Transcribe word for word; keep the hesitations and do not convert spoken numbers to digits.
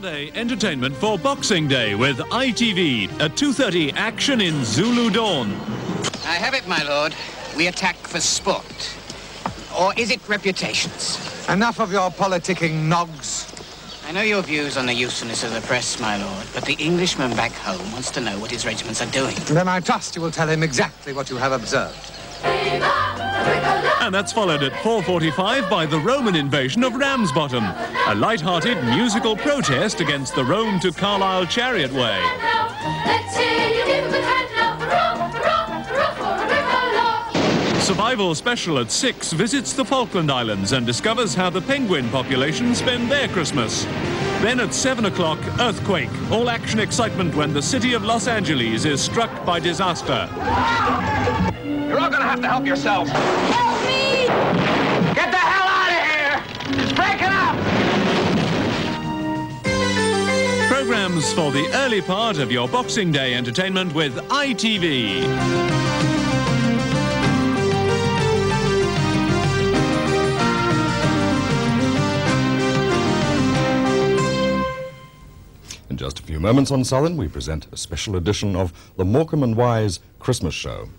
Holiday entertainment for Boxing Day with I T V at two thirty. Action in Zulu Dawn. I have it, my lord. We attack for sport. Or is it reputations? Enough of your politicking, Noggs. I know your views on the usefulness of the press, my lord, but the Englishman back home wants to know what his regiments are doing. Then I trust you will tell him exactly what you have observed. And that's followed at four forty-five by The Roman Invasion of Ramsbottom, a light-hearted musical protest against the Rome to Carlisle Chariot Way. Survival Special at six visits the Falkland Islands and discovers how the penguin population spend their Christmas. Then at seven o'clock, Earthquake, all action excitement when the city of Los Angeles is struck by disaster. You're all going to have to help yourselves. Help me! Get the hell out of here! It's breaking up! Programs for the early part of your Boxing Day entertainment with I T V. In just a few moments on Southern, we present a special edition of the Morecambe and Wise Christmas Show.